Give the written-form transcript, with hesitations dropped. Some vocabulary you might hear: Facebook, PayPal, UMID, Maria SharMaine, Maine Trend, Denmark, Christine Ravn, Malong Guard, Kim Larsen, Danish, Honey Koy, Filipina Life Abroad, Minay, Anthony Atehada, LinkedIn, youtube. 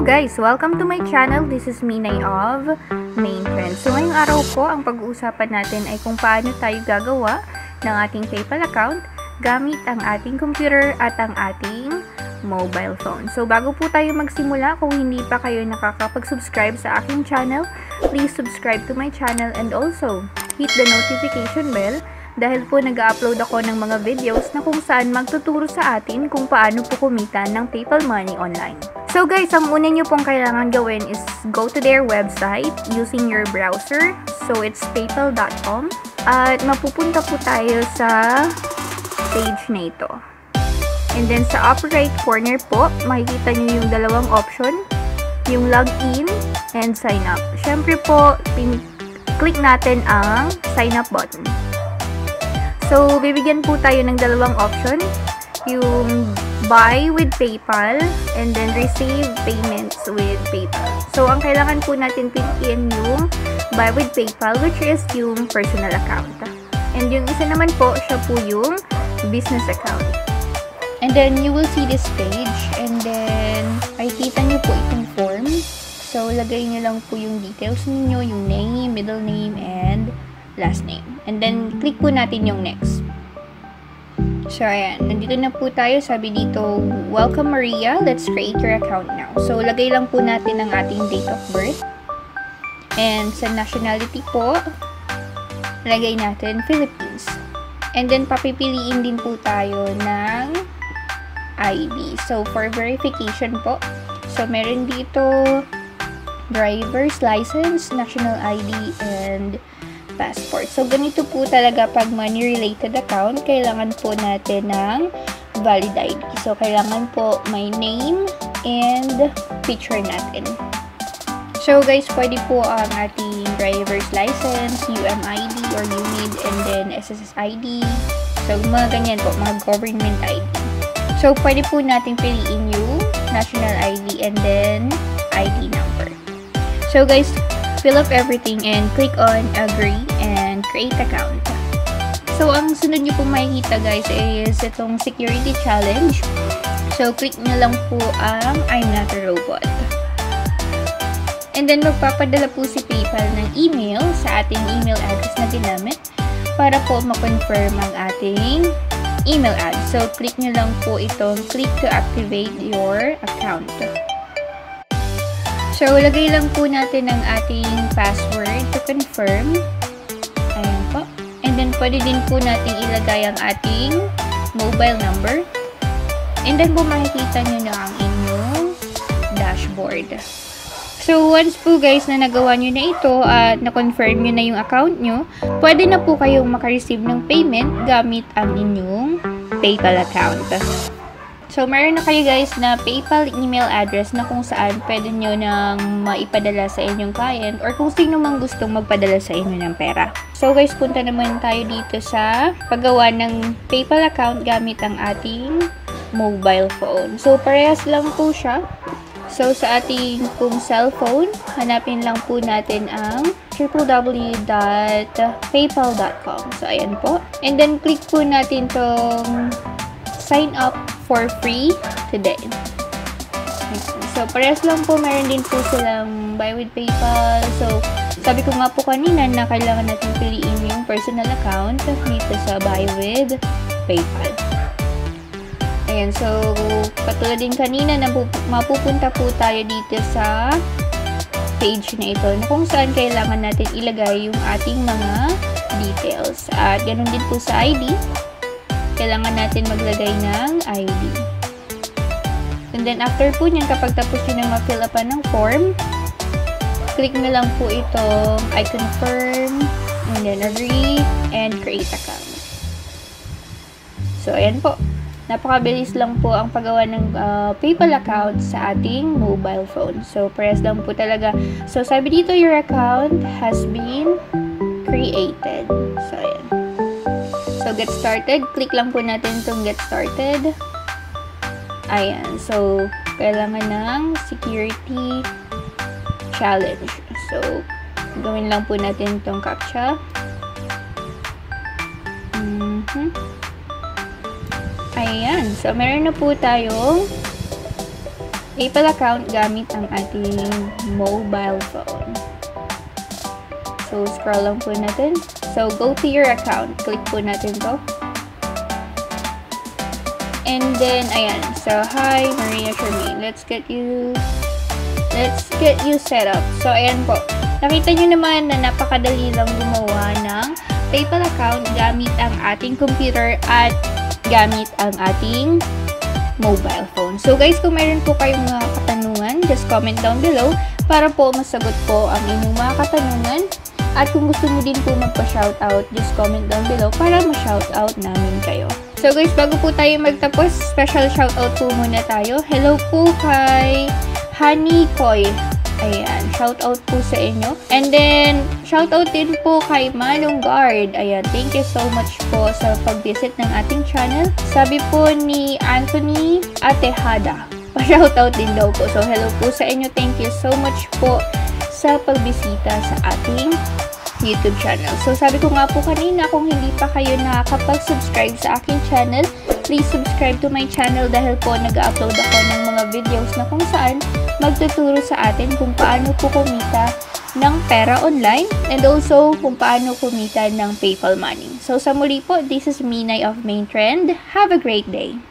Hello guys! Welcome to my channel. This is Minay of Maine Friends. So ngayong araw po, ang pag-uusapan natin ay kung paano tayo gagawa ng ating PayPal account gamit ang ating computer at ang ating mobile phone. So bago po tayo magsimula, kung hindi pa kayo nakakapag-subscribe sa aking channel, please subscribe to my channel and also hit the notification bell dahil po nag-upload ako ng mga videos na kung saan magtuturo sa atin kung paano po kumita ng PayPal money online. So guys, ang una nyo pong kailangan gawin is go to their website using your browser. So it's paypal.com at mapupunta po tayo sa page na ito. And then sa upper right corner po, makikita nyo yung dalawang option, yung login and sign up. Syempre po, click natin ang sign up button. So bibigyan po tayo ng dalawang option, yung buy with PayPal and then receive payments with PayPal. So ang kailangan po natin piliin yung buy with PayPal, which is yung personal account. And yung isa naman po, siya po yung business account. And then you will see this page and then makikita nyo po itong form. So lagay nyo lang po yung details niyo, yung name, middle name, and last name. And then click po natin yung next. So, ayan. Nandito na po tayo. Sabi dito, welcome Maria. Let's create your account now. So, lagay lang po natin ang ating date of birth. And sa nationality po, lagay natin Philippines. And then, papipiliin din po tayo ng ID. So, for verification po. So, meron dito driver's license, national ID, and passport. So, ganito po talaga pag money-related account, kailangan po natin ng valid ID. So, kailangan po may name and picture natin. So, guys, pwede po ang ating driver's license, UMID or UNID, and then SSID. So, mga ganyan po, mga government ID. So, pwede po natin piliin yung national ID and then ID number. So, guys, fill up everything and click on agree and create account. So, ang sunod nyo pong makikita guys is itong security challenge. So, click nyo lang po ang I'm not a robot. And then, magpapadala po si PayPal ng email sa ating email address na ginamit para po makonfirm ang ating email address. So, click nyo lang po itong click to activate your account. So, lagay lang po natin ang ating password to confirm. Ayan po. And then, pwede din po natin ilagay ang ating mobile number. And then po, makikita nyo na ang inyong dashboard. So, once po guys na nagawa nyo na ito at na-confirm nyo na yung account nyo, pwede na po kayong makareceive ng payment gamit ang inyong PayPal account. So, meron na kayo guys na PayPal email address na kung saan pwede nyo nang maipadala sa inyong client or kung sino mang gustong magpadala sa inyo ng pera. So, guys, punta naman tayo dito sa paggawa ng PayPal account gamit ang ating mobile phone. So, parehas lang po siya. So, sa ating pong cellphone, hanapin lang po natin ang www.paypal.com. So, ayan po. And then, click po natin tong sign up for free today. So, parehas lang po, meron din po silang buy with PayPal. So, sabi ko nga po kanina na kailangan natin piliin yung personal account dito sa buy with PayPal. Ayan, so, patulad din kanina, mapupunta po tayo dito sa page na ito na kung saan kailangan natin ilagay yung ating mga details. At ganun din po sa ID. Kailangan natin maglagay ng ID. And then, after po nyan, kapag tapos nyo na ma-fill upan ng form, click na lang po itong I confirm, and then agree, and create account. So, ayan po. Napakabilis lang po ang paggawa ng PayPal account sa ating mobile phone. So, press lang po talaga. So, sabi dito, your account has been created. So, ayan. So, get started. Click lang po natin itong get started. Ayan. So, kailangan ng security challenge. So, gawin lang po natin itong captcha. Ayan. So, meron na po tayong PayPal account gamit ang ating mobile phone. So, scroll lang po natin. So, go to your account. Click po natin to. And then, ayan. So, hi, Maria SharMaine. Let's get you set up. So, ayan po. Nakita nyo naman na napakadali lang gumawa ng PayPal account gamit ang ating computer at gamit ang ating mobile phone. So, guys, kung mayroon po kayong mga katanungan, just comment down below para po masagot po ang inyong mga katanungan. At kung gusto mo din po magpa-shoutout, just comment down below para ma-shoutout namin kayo. So guys, bago po tayo magtapos, special shoutout po muna tayo. Hello po kay Honey Koy. Ayan, shoutout po sa inyo. And then, shoutout din po kay Malong Guard. Ayan, thank you so much po sa pag-visit ng ating channel. Sabi po ni Anthony Atehada, pa-shoutout din daw po. So, hello po sa inyo. Thank you so much po sa pagbisita sa ating YouTube channel. So, sabi ko nga po kanina, kung hindi pa kayo nakakapag-subscribe sa aking channel, please subscribe to my channel dahil po nag-upload ako ng mga videos na kung saan magtuturo sa atin kung paano po kumita ng pera online and also kung paano kumita ng PayPal money. So, sa muli po, this is Minay of Maine Trend. Have a great day!